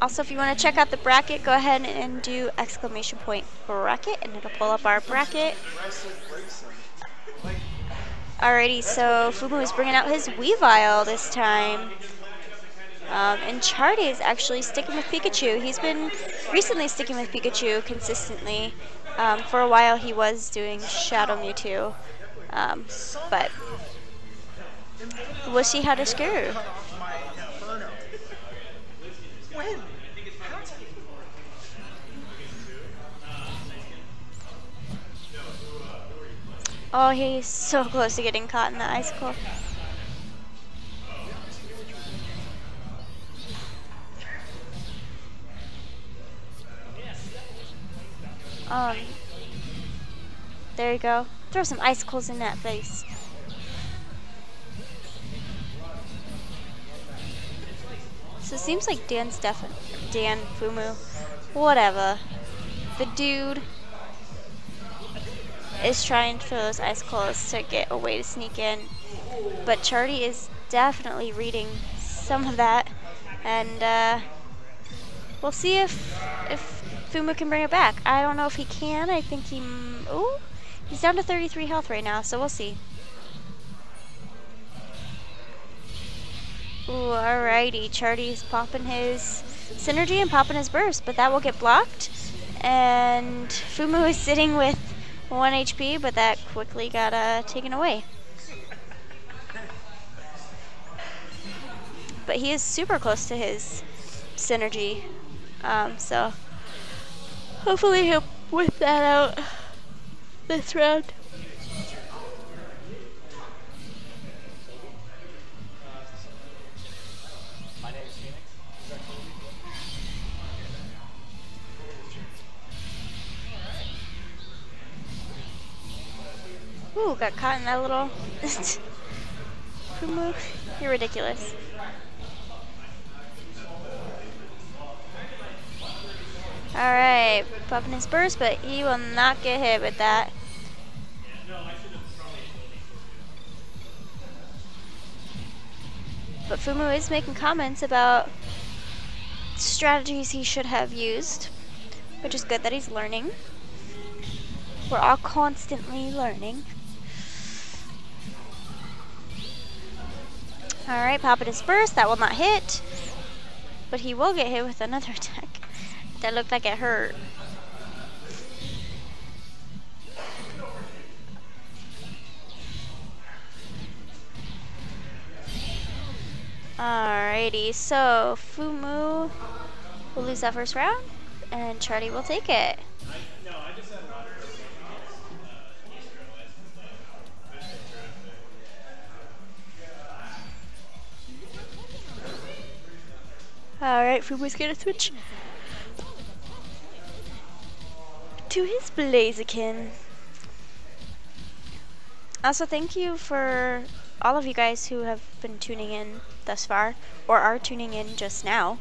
Also, if you want to check out the bracket, go ahead and do !bracket, and it'll pull up our bracket. Alrighty, so Fumu is bringing out his Weavile this time. And Chardy is actually sticking with Pikachu. He's been recently sticking with Pikachu consistently. For a while he was doing Shadow Mewtwo, but we'll see how this goes. Oh, he's so close to getting caught in the icicle. There you go. Throw some icicles in that face. So it seems like Dan Fumu, whatever, the dude is trying to throw those icicles to get a way to sneak in, but Chardy is definitely reading some of that, and we'll see if Fumu can bring it back. I don't know if he can. I think he, ooh, he's down to 33 health right now, so we'll see. Ooh, alrighty, Chardy's popping his synergy and popping his burst, but that will get blocked. And Fumu is sitting with 1 HP, but that quickly got taken away. But he is super close to his synergy, so hopefully he'll whip that out this round. Ooh, got caught in that little Fumu. You're ridiculous. Alright, popping his burst, but he will not get hit with that. But Fumu is making comments about strategies he should have used, which is good that he's learning. We're all constantly learning. Alright, popping his burst, that will not hit, but he will get hit with another attack. That looked like it hurt. Alrighty, so Fumu will lose that first round, and Chardy will take it. Alright, Fumu's gonna switch to his Blaziken. Also, thank you for all of you guys who have been tuning in thus far, or are tuning in just now.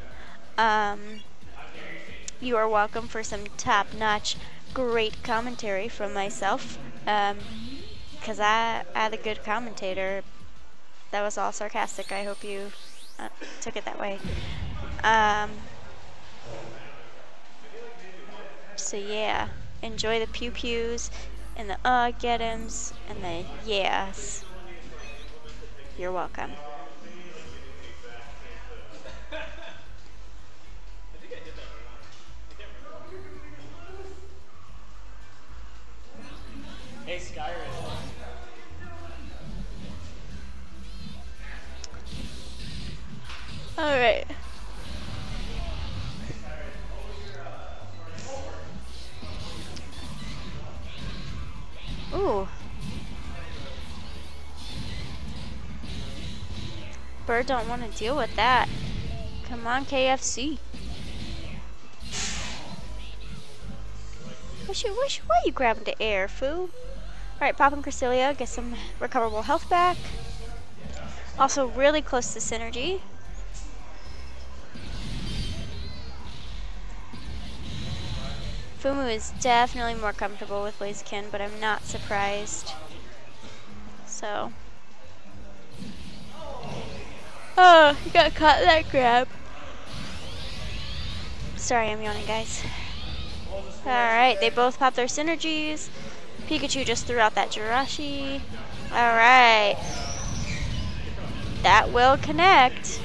You are welcome for some top-notch, great commentary from myself, because I had a good commentator. That was all sarcastic. I hope you took it that way. So yeah, enjoy the pew pews and the get ems and the yes. You're welcome. Hey, Skyrim. All right. Ooh. Bird don't want to deal with that. Come on, KFC. Why you grabbing the air, foo? Alright, popping Cresselia, get some recoverable health back. Also really close to synergy. Fumu is definitely more comfortable with Blaziken, but I'm not surprised. So. Oh, he got caught in that grab. Sorry, I'm yawning, guys. Alright, they both popped their synergies. Pikachu just threw out that Jirachi. Alright. That will connect.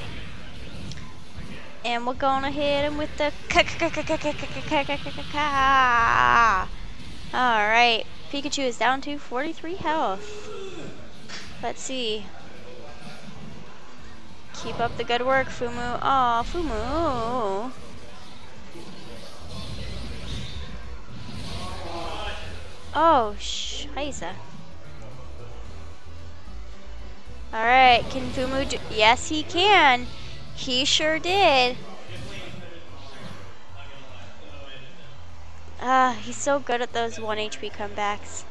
And we're gonna hit him with the Alright, Pikachu is down to 43 health. Let's see. Keep up the good work, Fumu. Aw, Fumu. Oh, Scheiße. Alright, can Fumu do? Yes, he can. He sure did. Ah, he's so good at those 1 HP comebacks.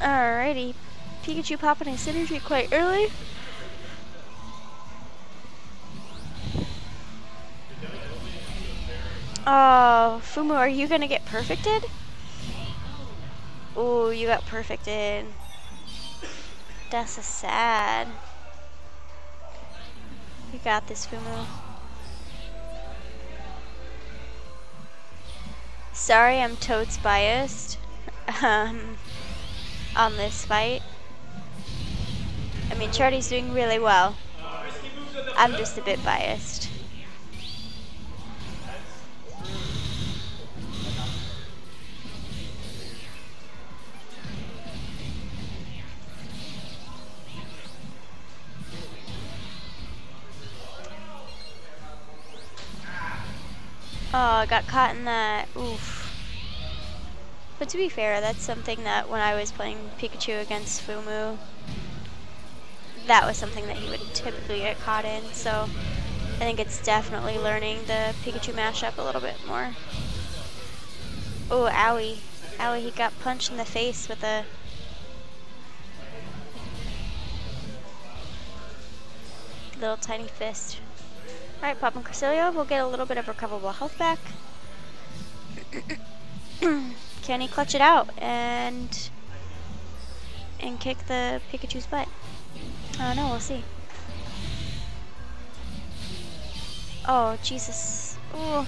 Alrighty, Pikachu popping his synergy quite early. Oh, Fumu, are you gonna get perfected? Oh, you got perfected. That's so sad. You got this, Fumu. Sorry, I'm totes biased. On this fight. I mean, Chardy's doing really well. I'm just a bit biased. Oh, I got caught in that. Oof. But to be fair, that's something that when I was playing Pikachu against Fumu, that was something that he would typically get caught in, so I think it's definitely learning the Pikachu mashup a little bit more. Oh, owie. Owie, he got punched in the face with a... little tiny fist. Alright, Pop and Cresselia, we'll get a little bit of recoverable health back. Can he clutch it out and kick the Pikachu's butt? Oh no, we'll see. Oh Jesus! Oh,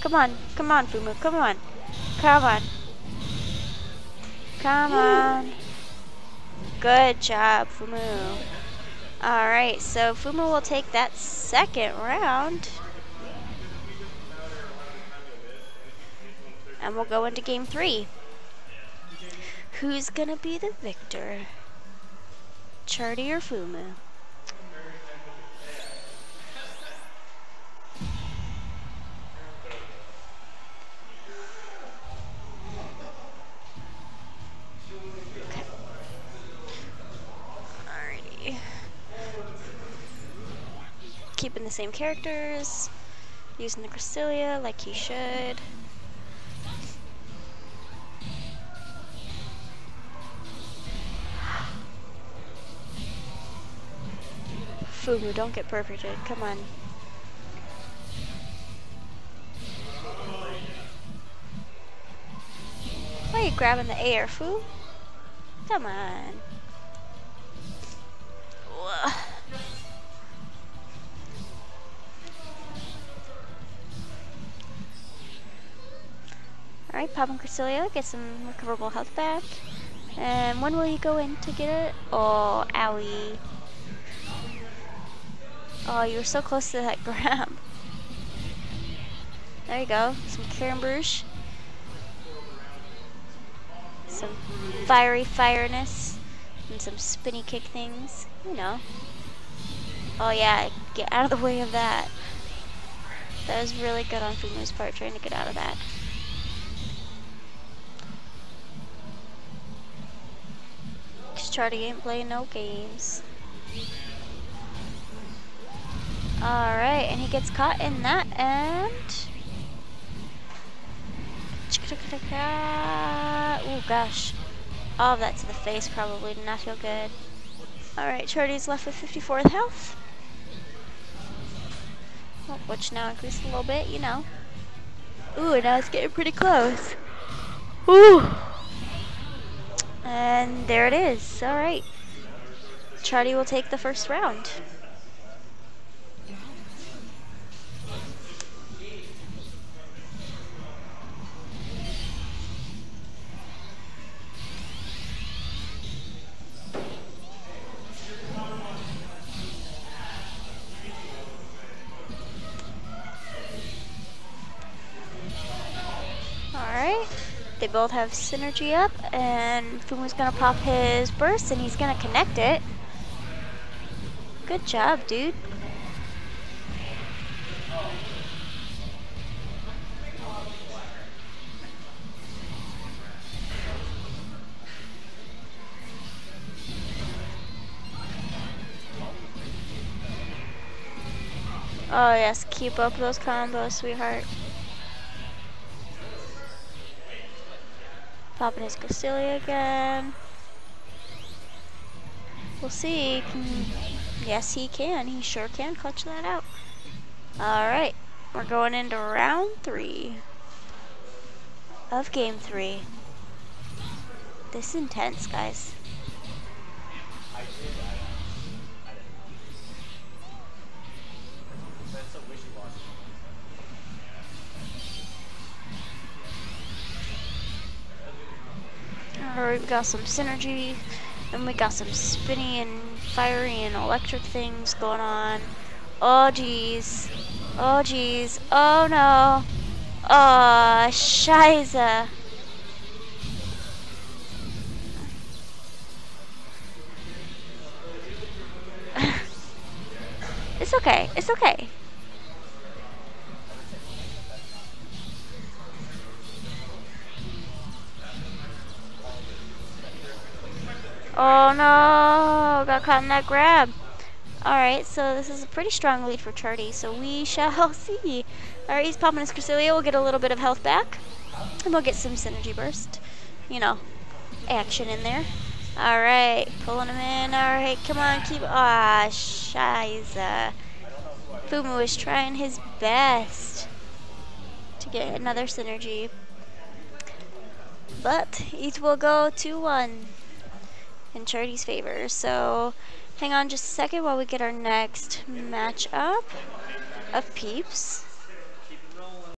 come on, come on, Fumu, come on, come on, come on. Good job, Fumu. All right, so Fumu will take that second round. And we'll go into game 3. Who's gonna be the victor? Chardy or Fumu? Okay. Alrighty. Keeping the same characters, using the Cresselia like he should. Fumu, don't get perfected. Come on. Why are you grabbing the air, Fumu? Come on. Alright, Pop and Cresselia, get some recoverable health back. And when will he go in to get it? Oh, owie. Oh, you were so close to that grab. There you go. Some Carambush. Some fiery fireness. And some spinny kick things. You know. Oh yeah, get out of the way of that. That was really good on Fumu's part, trying to get out of that. Because Chardy ain't playing no games. Alright, and he gets caught in that, and... oh gosh. All of that to the face probably did not feel good. Alright, Chardy's left with 54th health. which now increased a little bit, you know. Ooh, now it's getting pretty close. Ooh. And there it is. All right. Chardy will take the first round. They both have synergy up, and Fumu's gonna pop his burst and he's gonna connect it. Good job, dude. Oh yes, keep up those combos, sweetheart. Popping his Cresselia again. We'll see. Yes, he can. He sure can clutch that out. Alright. We're going into round 3 of game 3. This is intense, guys. We've got some synergy, and we got some spinny and fiery and electric things going on. Oh geez, oh geez, oh no, oh shiza. It's okay, it's okay. Oh no, got caught in that grab. Alright, so this is a pretty strong lead for Chardy, so we shall see. Alright, he's popping his Cresselia. We'll get a little bit of health back, and we'll get some synergy burst. You know, action in there. Alright, pulling him in. Alright, come on, keep. Aw, shiza. Fumu is trying his best to get another synergy, but it will go 2-1. In Chardy's favor, so hang on just a second while we get our next matchup of peeps.